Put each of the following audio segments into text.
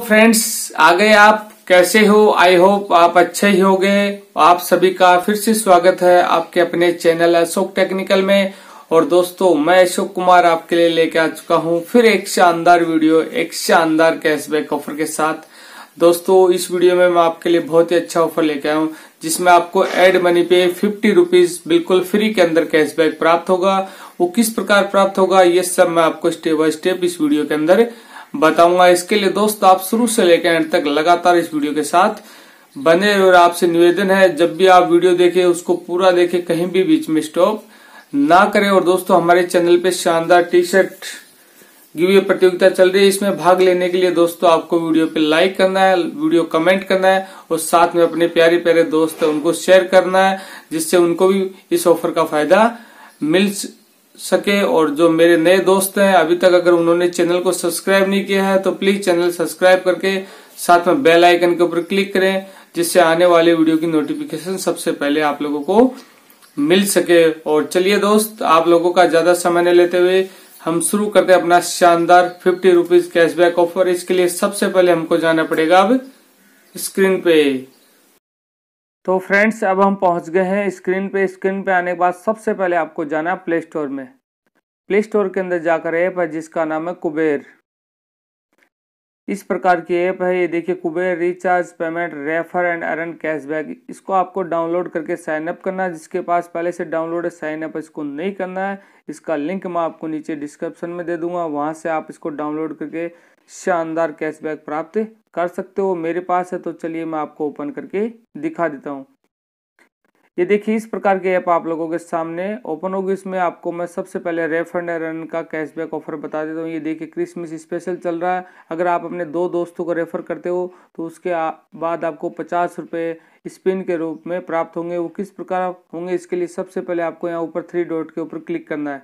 Friends आ गए आप, कैसे हो? आई होप आप अच्छे ही होंगे। आप सभी का फिर से स्वागत है आपके अपने चैनल अशोक टेक्निकल में। और दोस्तों, मैं अशोक कुमार आपके लिए लेके आ चुका हूं फिर एक शानदार वीडियो, एक शानदार कैशबैक ऑफर के साथ। दोस्तों, इस वीडियो में मैं आपके लिए बहुत ही अच्छा ऑफर लेके आया हूं जिसमें आपको एड मनी पे 50 रुपीज बिल्कुल फ्री के अंदर कैशबैक प्राप्त होगा। वो किस प्रकार प्राप्त होगा ये सब मैं आपको स्टेप बाय स्टेप इस वीडियो के अंदर बताऊंगा। इसके लिए दोस्त आप शुरू से लेकर एंड तक लगातार इस वीडियो के साथ बने। और आपसे निवेदन है, जब भी आप वीडियो देखें उसको पूरा देखें, कहीं भी बीच में स्टॉप ना करें। और दोस्तों, हमारे चैनल पे शानदार टी शर्ट गिवे प्रतियोगिता चल रही है, इसमें भाग लेने के लिए दोस्तों आपको वीडियो पे लाइक करना है, वीडियो कमेंट करना है और साथ में अपने प्यारे प्यारे दोस्त उनको शेयर करना है जिससे उनको भी इस ऑफर का फायदा मिल सके। और जो मेरे नए दोस्त हैं, अभी तक अगर उन्होंने चैनल को सब्सक्राइब नहीं किया है तो प्लीज चैनल सब्सक्राइब करके साथ में बेल आइकन के ऊपर क्लिक करें जिससे आने वाले वीडियो की नोटिफिकेशन सबसे पहले आप लोगों को मिल सके। और चलिए दोस्त, आप लोगों का ज्यादा समय नहीं लेते हुए हम शुरू करते हैं अपना शानदार 50 रुपीज कैशबैक ऑफर। इसके लिए सबसे पहले हमको जाना पड़ेगा अब स्क्रीन पे। तो फ्रेंड्स, अब हम पहुंच गए हैं स्क्रीन पे। स्क्रीन पे आने के बाद सबसे पहले आपको जाना है प्ले स्टोर में। प्ले स्टोर के अंदर जाकर ऐप है जिसका नाम है कुबेर। इस प्रकार की ऐप है, ये देखिए, Kuber recharge payment refer and earn cashback. इसको आपको डाउनलोड करके साइन अप करना है। जिसके पास पहले से डाउनलोड है साइन अप इसको नहीं करना है। इसका लिंक मैं आपको नीचे डिस्क्रिप्शन में दे दूंगा, वहाँ से आप इसको डाउनलोड करके शानदार कैशबैक प्राप्त कर सकते हो। मेरे पास है तो चलिए मैं आपको ओपन करके दिखा देता हूँ। ये देखिए, इस प्रकार की ऐप आप लोगों के सामने ओपन होगी। इसमें आपको मैं सबसे पहले रेफर एंड अर्न का कैशबैक ऑफर बता देता हूँ। ये देखिए, क्रिसमस स्पेशल चल रहा है। अगर आप अपने 2 दोस्तों को रेफर करते हो तो उसके बाद आपको 50 रुपये स्पिन के रूप में प्राप्त होंगे। वो किस प्रकार होंगे इसके लिए सबसे पहले आपको यहाँ ऊपर 3 डॉट के ऊपर क्लिक करना है।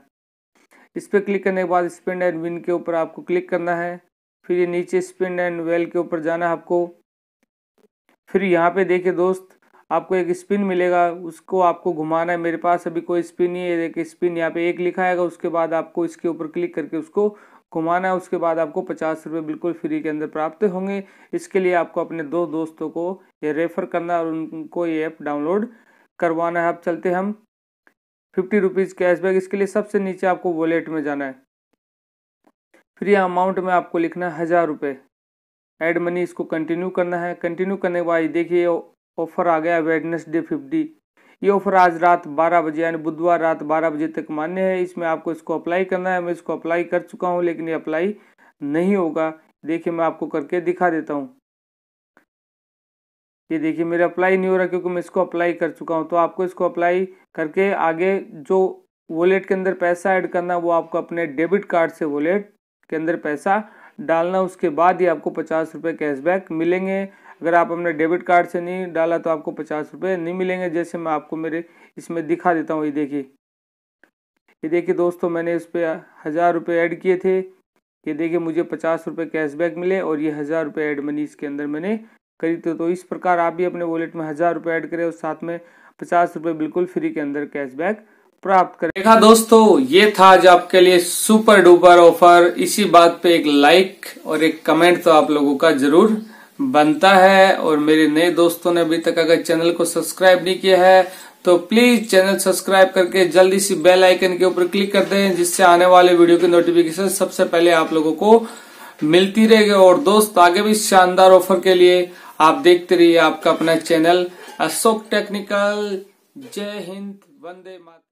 इस पर क्लिक करने के बाद स्पिन एंड विन के ऊपर आपको क्लिक करना है। फिर ये नीचे स्पिन एंड वेल के ऊपर जाना है आपको। फिर यहाँ पे देखिए दोस्त, आपको एक स्पिन मिलेगा, उसको आपको घुमाना है। मेरे पास अभी कोई स्पिन नहीं है। एक स्पिन यहाँ पे एक लिखा आएगा, उसके बाद आपको इसके ऊपर क्लिक करके उसको घुमाना है। उसके बाद आपको 50 रुपये बिल्कुल फ्री के अंदर प्राप्त होंगे। इसके लिए आपको अपने 2 दोस्तों को ये रेफर करना है और उनको ये ऐप डाउनलोड करवाना है। अब चलते हम 50 रुपीज़ कैशबैक। इसके लिए सबसे नीचे आपको वॉलेट में जाना है। फिर यह अमाउंट में आपको लिखना है 1000 रुपये। एड मनी इसको कंटिन्यू करना है। कंटिन्यू करने के बाद देखिए ऑफर आ गया वेडनेसडे 50। ये ऑफर आज रात 12 बजे यानी बुधवार रात 12 बजे तक मान्य है। इसमें आपको इसको अप्लाई करना है। मैं इसको अप्लाई कर चुका हूँ लेकिन ये अप्लाई नहीं होगा। देखिए मैं आपको करके दिखा देता हूँ। ये देखिए, मेरा अप्लाई नहीं हो रहा क्योंकि मैं इसको अप्लाई कर चुका हूँ। तो आपको इसको अप्लाई करके आगे जो वॉलेट के अंदर पैसा ऐड करना वो आपको अपने डेबिट कार्ड से वॉलेट के अंदर पैसा डालना। उसके बाद ही आपको 50 रुपये कैशबैक मिलेंगे। अगर आप अपने डेबिट कार्ड से नहीं डाला तो आपको 50 रुपये नहीं मिलेंगे, जैसे मैं आपको मेरे इसमें दिखा देता हूँ। ये देखिए दोस्तों, मैंने इस पर 1000 रुपये ऐड किए थे। ये देखिए, मुझे 50 रुपये कैशबैक मिले और ये 1000 रुपये एड मनी इसके अंदर मैंने करी थे। तो इस प्रकार आप भी अपने वॉलेट में 1000 रुपये ऐड करें और साथ में 50 रुपये बिल्कुल फ्री के अंदर कैशबैक प्राप्त करें। देखा दोस्तों, ये था आज आपके लिए सुपर डुपर ऑफर। इसी बात पे एक लाइक और एक कमेंट तो आप लोगों का जरूर बनता है। और मेरे नए दोस्तों ने अभी तक अगर चैनल को सब्सक्राइब नहीं किया है तो प्लीज चैनल सब्सक्राइब करके जल्दी सी बेल आइकन के ऊपर क्लिक कर दें जिससे आने वाले वीडियो की नोटिफिकेशन सबसे पहले आप लोगों को मिलती रहेगी। और दोस्त, आगे भी शानदार ऑफर के लिए आप देखते रहिए आपका अपना चैनल अशोक टेक्निकल। जय हिंद, वंदे मातरम।